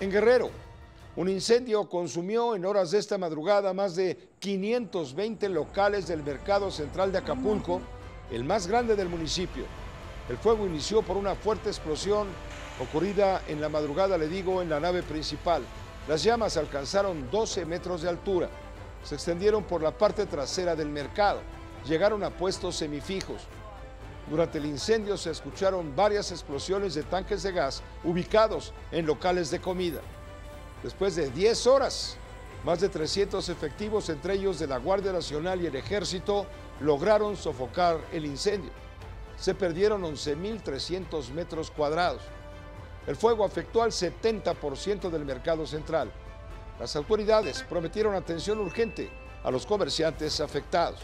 En Guerrero, un incendio consumió en horas de esta madrugada más de 520 locales del Mercado Central de Acapulco, el más grande del municipio. El fuego inició por una fuerte explosión ocurrida en la madrugada, en la nave principal. Las llamas alcanzaron 12 metros de altura. Se extendieron por la parte trasera del mercado. Llegaron a puestos semifijos. Durante el incendio se escucharon varias explosiones de tanques de gas ubicados en locales de comida. Después de 10 horas, más de 300 efectivos, entre ellos de la Guardia Nacional y el Ejército, lograron sofocar el incendio. Se perdieron 11.300 metros cuadrados. El fuego afectó al 70% del mercado central. Las autoridades prometieron atención urgente a los comerciantes afectados.